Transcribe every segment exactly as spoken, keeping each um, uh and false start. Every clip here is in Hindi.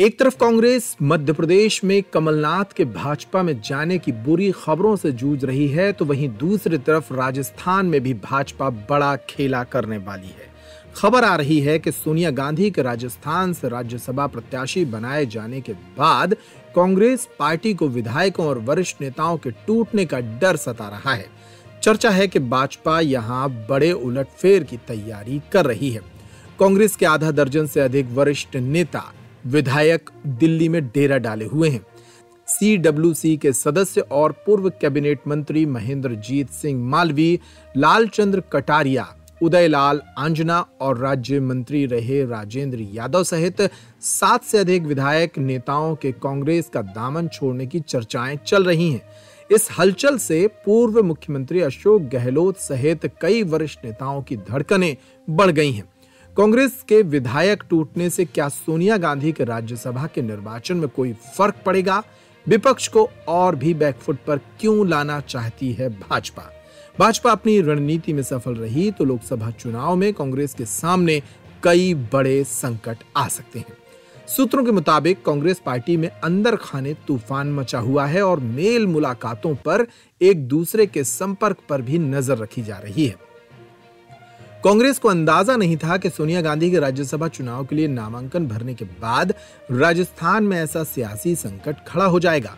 एक तरफ कांग्रेस मध्य प्रदेश में कमलनाथ के भाजपा में जाने की बुरी खबरों से जूझ रही है, तो वहीं दूसरी तरफ राजस्थान में भी भाजपा बड़ा खेला करने वाली है। खबर आ रही है कि सोनिया गांधी के राजस्थान से राज्यसभा प्रत्याशी बनाए जाने के बाद कांग्रेस पार्टी को विधायकों और वरिष्ठ नेताओं के टूटने का डर सता रहा है। चर्चा है कि भाजपा यहां बड़े उलटफेर की तैयारी कर रही है। कांग्रेस के आधा दर्जन से अधिक वरिष्ठ नेता विधायक दिल्ली में डेरा डाले हुए हैं। सी डब्ल्यू सी के सदस्य और पूर्व कैबिनेट मंत्री महेंद्रजीत सिंह मालवीय, लालचंद्र कटारिया, उदयलाल आंजना और राज्य मंत्री रहे राजेंद्र यादव सहित सात से अधिक विधायक नेताओं के कांग्रेस का दामन छोड़ने की चर्चाएं चल रही हैं। इस हलचल से पूर्व मुख्यमंत्री अशोक गहलोत सहित कई वरिष्ठ नेताओं की धड़कनें बढ़ गई हैं। कांग्रेस के विधायक टूटने से क्या सोनिया गांधी के राज्यसभा के निर्वाचन में कोई फर्क पड़ेगा? विपक्ष को और भी बैकफुट पर क्यों लाना चाहती है भाजपा? भाजपा अपनी रणनीति में सफल रही तो लोकसभा चुनाव में कांग्रेस के सामने कई बड़े संकट आ सकते हैं। सूत्रों के मुताबिक कांग्रेस पार्टी में अंदर खाने तूफान मचा हुआ है और मेल मुलाकातों पर एक दूसरे के संपर्क पर भी नजर रखी जा रही है। कांग्रेस को अंदाजा नहीं था कि सोनिया गांधी के राज्यसभा चुनाव के लिए नामांकन भरने के बाद राजस्थान में ऐसा सियासी संकट खड़ा हो जाएगा।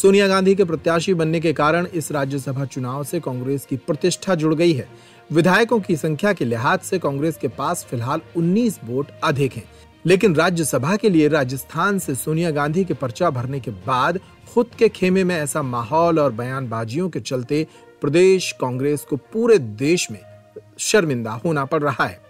सोनिया गांधी के प्रत्याशी बनने के कारण इस राज्यसभा चुनाव से कांग्रेस की प्रतिष्ठा जुड़ गई है। विधायकों की संख्या के लिहाज से कांग्रेस के पास फिलहाल उन्नीस वोट अधिक हैं, लेकिन राज्यसभा के लिए राजस्थान से सोनिया गांधी के पर्चा भरने के बाद खुद के खेमे में ऐसा माहौल और बयानबाजियों के चलते प्रदेश कांग्रेस को पूरे देश में शर्मिंदा होना पड़ रहा है।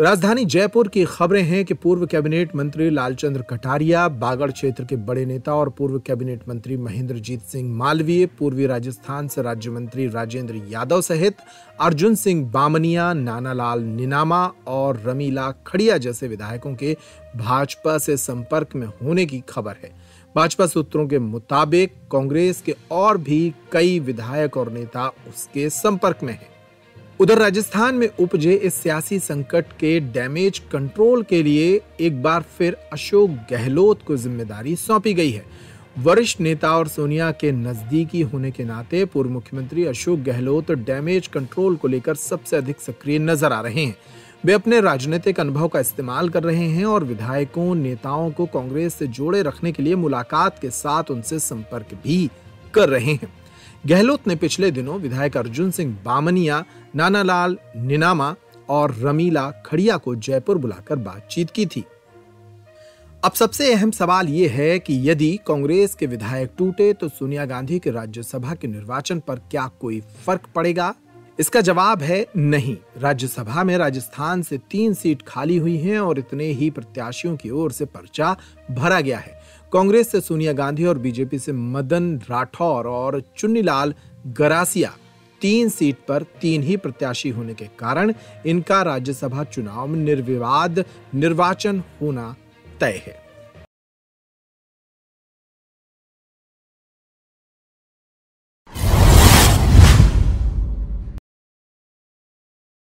राजधानी जयपुर की खबरें हैं कि पूर्व कैबिनेट मंत्री लालचंद्र कटारिया, बागड़ क्षेत्र के बड़े नेता और पूर्व कैबिनेट मंत्री महेंद्रजीत सिंह मालवीय, पूर्वी राजस्थान से राज्य मंत्री राजेंद्र यादव सहित अर्जुन सिंह बामनिया, नानालाल निनामा और रमीला खड़िया जैसे विधायकों के भाजपा से संपर्क में होने की खबर है। भाजपा सूत्रों के मुताबिक कांग्रेस के और भी कई विधायक और नेता उसके संपर्क में हैं। उधर राजस्थान में उपजे इस सियासी संकट के डैमेज कंट्रोल के लिए एक बार फिर अशोक गहलोत को जिम्मेदारी सौंपी गई है। वरिष्ठ नेता और सोनिया के नजदीकी होने के नाते पूर्व मुख्यमंत्री अशोक गहलोत डैमेज कंट्रोल को लेकर सबसे अधिक सक्रिय नजर आ रहे हैं। वे अपने राजनीतिक अनुभव का इस्तेमाल कर रहे हैं और विधायकों, नेताओं को कांग्रेस से जोड़े रखने के लिए मुलाकात के साथ उनसे संपर्क भी कर रहे हैं। गहलोत ने पिछले दिनों विधायक अर्जुन सिंह बामनिया, नानालाल निनामा और रमीला खड़िया को जयपुर बुलाकर बातचीत की थी। अब सबसे अहम सवाल यह है कि यदि कांग्रेस के विधायक टूटे तो सोनिया गांधी के राज्यसभा के निर्वाचन पर क्या कोई फर्क पड़ेगा? इसका जवाब है नहीं। राज्यसभा में राजस्थान से तीन सीट खाली हुई हैं और इतने ही प्रत्याशियों की ओर से पर्चा भरा गया है। कांग्रेस से सोनिया गांधी और बीजेपी से मदन राठौर और चुन्नीलाल गरासिया, तीन सीट पर तीन ही प्रत्याशी होने के कारण इनका राज्यसभा चुनाव में निर्विवाद निर्वाचन होना तय है।